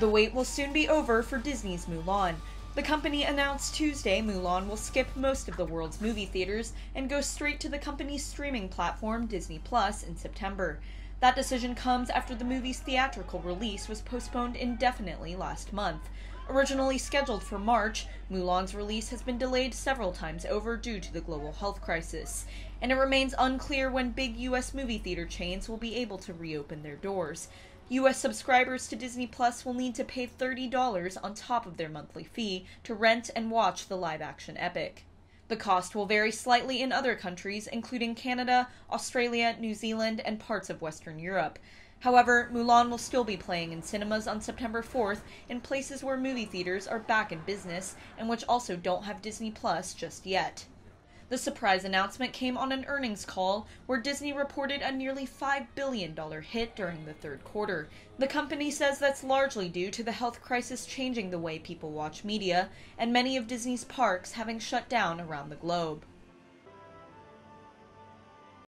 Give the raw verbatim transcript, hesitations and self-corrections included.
The wait will soon be over for Disney's Mulan. The company announced Tuesday Mulan will skip most of the world's movie theaters and go straight to the company's streaming platform Disney Plus in September. That decision comes after the movie's theatrical release was postponed indefinitely last month. Originally scheduled for March, Mulan's release has been delayed several times over due to the global health crisis, and it remains unclear when big U S movie theater chains will be able to reopen their doors. U S subscribers to Disney Plus will need to pay thirty dollars on top of their monthly fee to rent and watch the live-action epic. The cost will vary slightly in other countries, including Canada, Australia, New Zealand, and parts of Western Europe. However, Mulan will still be playing in cinemas on September fourth in places where movie theaters are back in business and which also don't have Disney Plus just yet. The surprise announcement came on an earnings call where Disney reported a nearly five billion dollars hit during the third quarter. The company says that's largely due to the health crisis changing the way people watch media, and many of Disney's parks having shut down around the globe.